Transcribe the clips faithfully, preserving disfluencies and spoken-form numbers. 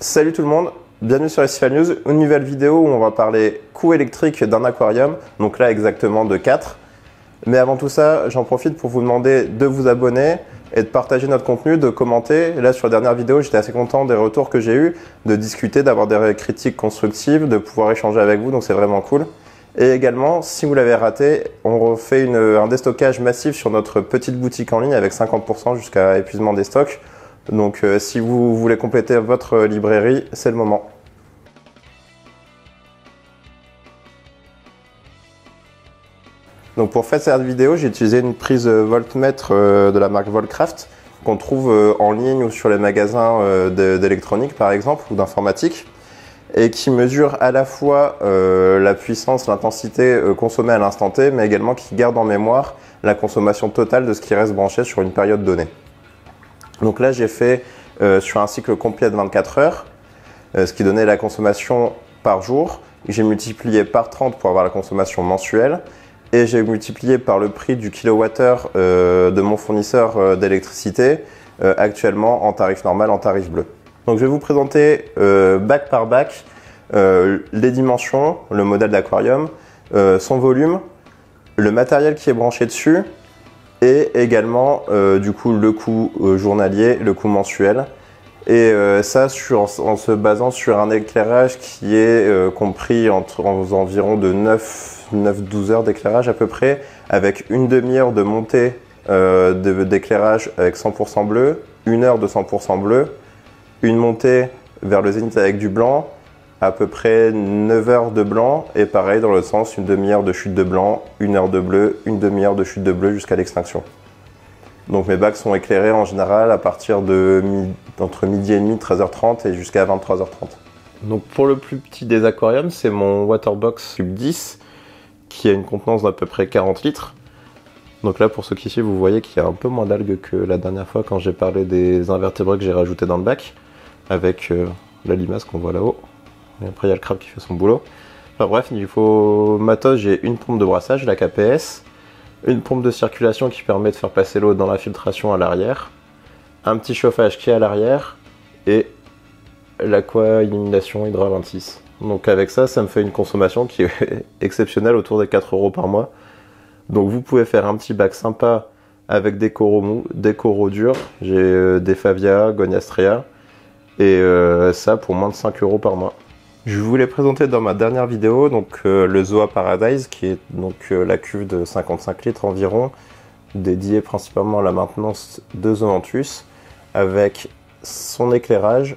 Salut tout le monde, bienvenue sur Récifal News, une nouvelle vidéo où on va parler coût électrique d'un aquarium, donc là exactement de quatre. Mais avant tout ça, j'en profite pour vous demander de vous abonner et de partager notre contenu, de commenter. Là sur la dernière vidéo, j'étais assez content des retours que j'ai eus, de discuter, d'avoir des critiques constructives, de pouvoir échanger avec vous, donc c'est vraiment cool. Et également, si vous l'avez raté, on refait une, un déstockage massif sur notre petite boutique en ligne avec cinquante pour cent jusqu'à épuisement des stocks. Donc euh, si vous voulez compléter votre librairie, c'est le moment. Donc pour faire cette vidéo, j'ai utilisé une prise voltmètre euh, de la marque Volcraft qu'on trouve euh, en ligne ou sur les magasins euh, d'électronique par exemple ou d'informatique, et qui mesure à la fois euh, la puissance, l'intensité euh, consommée à l'instant T, mais également qui garde en mémoire la consommation totale de ce qui reste branché sur une période donnée. Donc là, j'ai fait euh, sur un cycle complet de vingt-quatre heures, euh, ce qui donnait la consommation par jour. J'ai multiplié par trente pour avoir la consommation mensuelle, et j'ai multiplié par le prix du kilowattheure euh, de mon fournisseur euh, d'électricité, euh, actuellement en tarif normal, en tarif bleu. Donc je vais vous présenter euh, bac par bac euh, les dimensions, le modèle d'aquarium, euh, son volume, le matériel qui est branché dessus, et également euh, du coup le coût euh, journalier, le coût mensuel, et euh, ça sur, en, en se basant sur un éclairage qui est euh, compris entre en, environ de neuf à douze heures d'éclairage à peu près, avec une demi-heure de montée euh, d'éclairage avec cent pour cent bleu, une heure de cent pour cent bleu, une montée vers le zénith avec du blanc, à peu près neuf heures de blanc, et pareil dans l'autre sens, une demi-heure de chute de blanc, une heure de bleu, une demi-heure de chute de bleu jusqu'à l'extinction. Donc mes bacs sont éclairés en général à partir de entre midi et demi, treize heures trente et jusqu'à vingt-trois heures trente. Donc pour le plus petit des aquariums, c'est mon Waterbox Cube dix qui a une contenance d'à peu près quarante litres. Donc là pour ceux qui suivent, vous voyez qu'il y a un peu moins d'algues que la dernière fois quand j'ai parlé des invertébrés que j'ai rajoutés dans le bac, avec euh, la limace qu'on voit là-haut. Et après il y a le crabe qui fait son boulot. Enfin bref, il faut matos, j'ai une pompe de brassage, la K P S, une pompe de circulation qui permet de faire passer l'eau dans la filtration à l'arrière, un petit chauffage qui est à l'arrière, et l'aqua-illumination Hydra vingt-six. Donc avec ça, ça me fait une consommation qui est exceptionnelle, autour des quatre euros par mois. Donc vous pouvez faire un petit bac sympa avec des coraux mous, des coraux durs, j'ai euh, des Favia, Goniastrea, et euh, ça pour moins de cinq euros par mois. Je vous l'ai présenté dans ma dernière vidéo, donc euh, le Zoa Paradise, qui est donc euh, la cuve de cinquante-cinq litres environ, dédiée principalement à la maintenance de Zoanthus, avec son éclairage,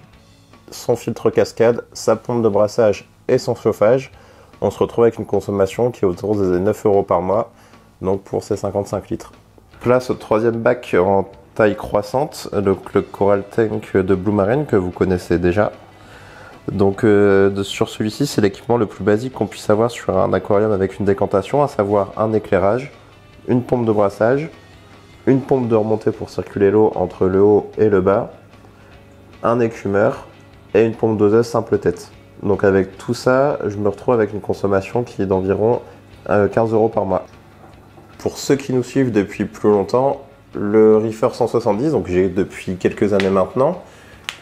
son filtre cascade, sa pompe de brassage et son chauffage. On se retrouve avec une consommation qui est autour des neuf euros par mois, donc pour ces cinquante-cinq litres. Place au troisième bac en taille croissante, donc le Coral Tank de Blue Marine que vous connaissez déjà. Donc euh, de, sur celui-ci, c'est l'équipement le plus basique qu'on puisse avoir sur un aquarium avec une décantation, à savoir un éclairage, une pompe de brassage, une pompe de remontée pour circuler l'eau entre le haut et le bas, un écumeur et une pompe doseuse simple tête. Donc avec tout ça, je me retrouve avec une consommation qui est d'environ euh, quinze euros par mois. Pour ceux qui nous suivent depuis plus longtemps, le Reefer cent soixante-dix, donc j'ai depuis quelques années maintenant,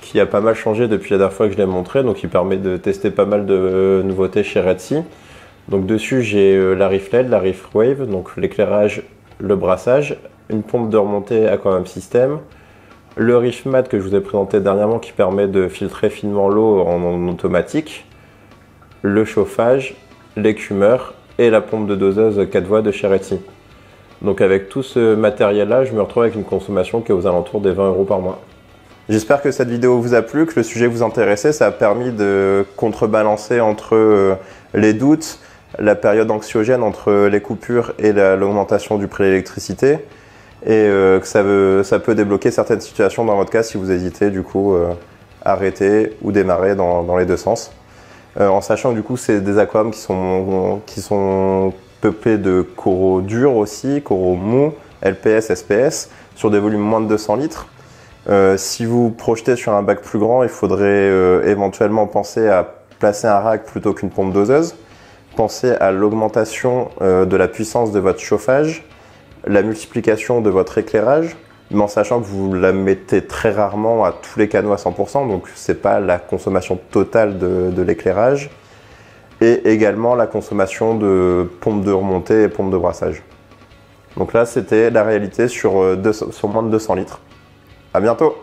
qui a pas mal changé depuis la dernière fois que je l'ai montré, donc il permet de tester pas mal de nouveautés chez Red Sea. Donc dessus j'ai la Reef L E D, la Reef Wave, donc l'éclairage, le brassage, une pompe de remontée Aquamame System, le Reef Mat que je vous ai présenté dernièrement qui permet de filtrer finement l'eau en, en automatique, le chauffage, l'écumeur et la pompe de doseuse quatre voies de chez Red Sea. Donc avec tout ce matériel là, je me retrouve avec une consommation qui est aux alentours des vingt euros par mois. J'espère que cette vidéo vous a plu, que le sujet vous intéressait, ça a permis de contrebalancer entre les doutes, la période anxiogène entre les coupures et l'augmentation du prix de l'électricité, et que ça, veut, ça peut débloquer certaines situations dans votre cas si vous hésitez du coup à arrêter ou démarrer dans, dans les deux sens. En sachant que du coup c'est des aquariums qui sont, qui sont peuplés de coraux durs aussi, coraux mous, L P S, S P S, sur des volumes moins de deux cents litres. Euh, si vous projetez sur un bac plus grand, il faudrait euh, éventuellement penser à placer un rack plutôt qu'une pompe doseuse, penser à l'augmentation euh, de la puissance de votre chauffage, la multiplication de votre éclairage, mais en sachant que vous la mettez très rarement à tous les canaux à cent pour cent, donc c'est pas la consommation totale de, de l'éclairage, et également la consommation de pompes de remontée et pompes de brassage. Donc là, c'était la réalité sur, deux, sur moins de deux cents litres. À bientôt!